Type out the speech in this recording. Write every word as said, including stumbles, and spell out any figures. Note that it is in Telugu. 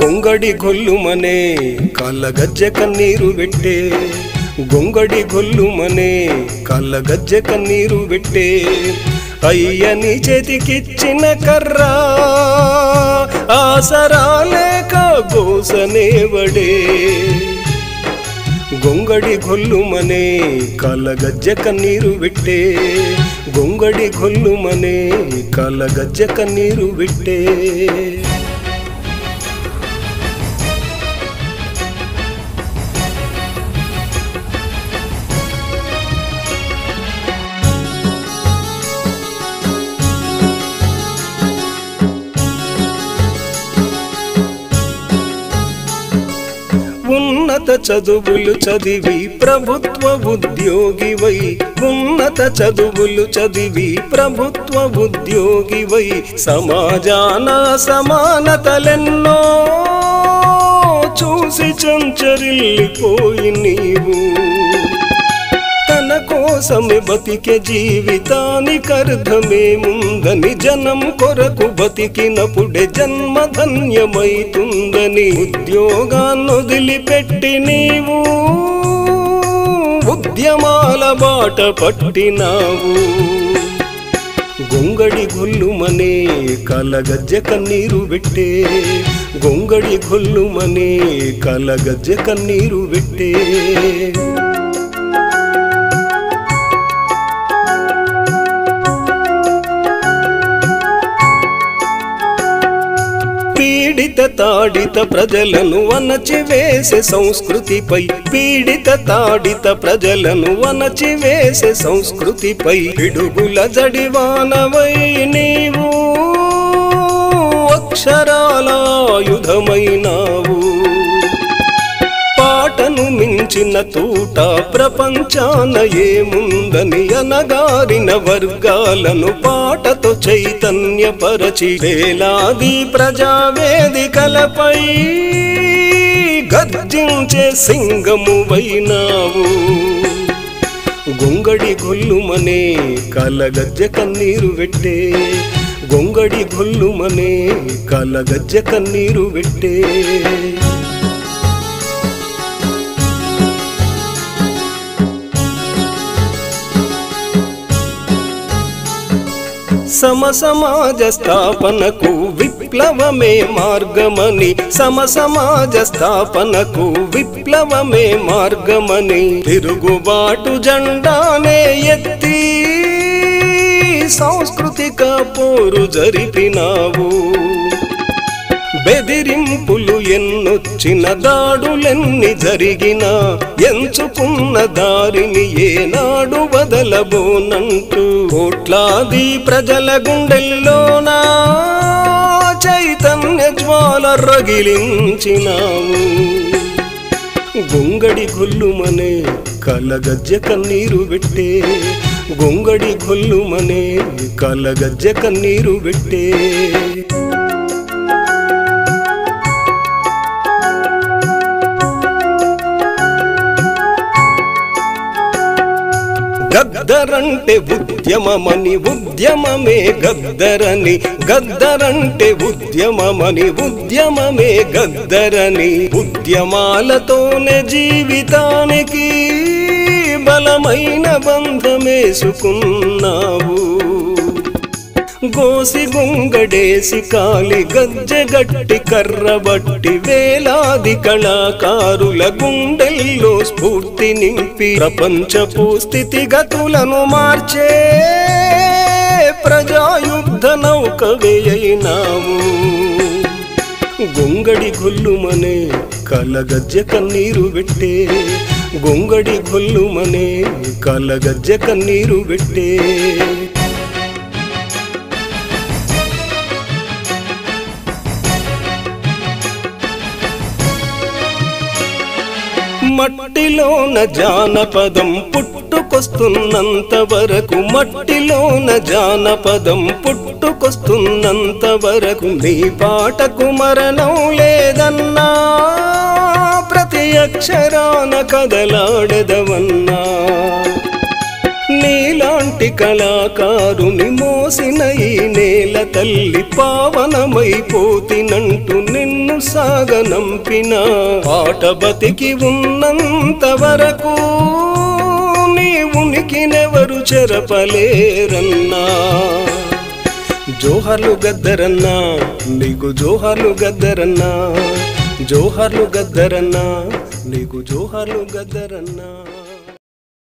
ಗೊಂಗಡಿ ಗೊಲ್ಲು ಮನೆ ಕಾಲಗಜ್ಜೆ ಕಣ್ಣೀರು ಬಿಟ್ಟೆ ಗೊಂಗಡಿ ಗೊಲ್ಲು ಮನೆ ಕಾಲಗಜ್ಜೆ ಕಣ್ಣೀರು ಬಿಟ್ಟೆ అయ్యని చేతికిచ్చిన కర్రా ఆసరా లేక గోసనేవడే గొంగడి గొల్లుమనే కాలగజ్జె కన్నీరు విట్టే గొంగడి గొల్లుమనే కాలగజ్జె కన్నీరు విట్టే ఉన్నత చదువులు చదివి ప్రభుత్వ ఉద్యోగివై ఉన్నత చదువులు చదివి ప్రభుత్వ ఉద్యోగివై సమాజాన సమానతలెన్నో చూసి చంచరిల్లిపోయి నీవు తన కోసమే బతికే జీవితానికి అర్థమేముందని జనం కొరకు బతికినప్పుడే జన్మ ధన్యమైతుందని ఉద్యోగాన్ని వదిలిపెట్టి నీవు ఉద్యమాల బాట పట్టినావు గొంగడి గొల్లుమనే కాలగజ్జె కన్నీరు పెట్టే గొంగడి గొల్లుమనే కాలగజ్జె కన్నీరు పెట్టే పీడిత తాడిత ప్రజలను వనచివేసే సంస్కృతిపై పీడిత తాడిత ప్రజలను వనచివేసే సంస్కృతిపై పిడుగుల జడివానవై నీవు అక్షరాల ఆయుధమైనావు పాటను మించిన తూట ప్రపంచాన ఏముందని అనగారిన వర్గాలను పాటతో చైతన్యపరచి వేలాది ప్రజావేదికలపై గర్జించే సింగమువైనావు గొంగడి గొల్లుమనే కాలగజ్జె కన్నీరు పెట్టే గొంగడి గొల్లుమనే కాలగజ్జె కన్నీరు పెట్టే సమసమాజ స్థాపనకు విప్లవమే మార్గమని సమసమాజ స్థాపనకు విప్లవమే మార్గమని తిరుగుబాటు జెండానే ఎత్తి సాంస్కృతిక పోరు జరిపినావు బెదిరింపులు ఎన్నొచ్చిన దాడులెన్ని జరిగినా ఎంచుకున్న దారిని ఏనాడు వదలబోనంటూ కోట్లాది ప్రజల గుండెల్లోన చైతన్య జ్వాల రగిలించినావు గొంగడి గొల్లుమనే కాలగజ్జె కన్నీరు పెట్టే గొంగడి గొల్లుమనే కాలగజ్జె కన్నీరు పెట్టే గద్దరంటే ఉద్యమమని ఉద్యమమే గద్దరని గద్దరంటే ఉద్యమమని ఉద్యమమే గద్దరని ఉద్యమాలతోనే జీవితానికి బలమైన బంధమేసుకున్నావు గోసి గొంగడేసి కాలి గజ్జెగట్టి కర్రబట్టి వేలాది కళాకారుల గుండెల్లో స్ఫూర్తి నింపి ప్రపంచపు స్థితిగతులను మార్చే ప్రజాయుద్ధ నౌకవేయైనావు గొంగడి గొల్లుమనే కాలగజ్జె కన్నీరు పెట్టే గొంగడి గొల్లుమనే కాలగజ్జె కన్నీరు పెట్టే మట్టిలోన జానపదం పుట్టుకొస్తున్నంత వరకు మట్టిలోన జానపదం పుట్టుకొస్తున్నంత వరకు నీ పాటకు మరణం లేదన్నా ప్రతి అక్షరాన కదలాడదవన్నా నీలాంటి కళాకారుని మోసిన ఈ నేల తల్లి పావనమైపోతినంటూ నిన్ను సాగనంపిన పాట బతికి ఉన్నంత వరకు నీ ఉనికినెవరు చెరపలేరన్నా. జోహార్లు గద్దరన్నా, నీకు జోహార్లు గద్దరన్నా, జోహార్లు గద్దరన్నా, నీకు జోహార్లు గద్దరన్నా.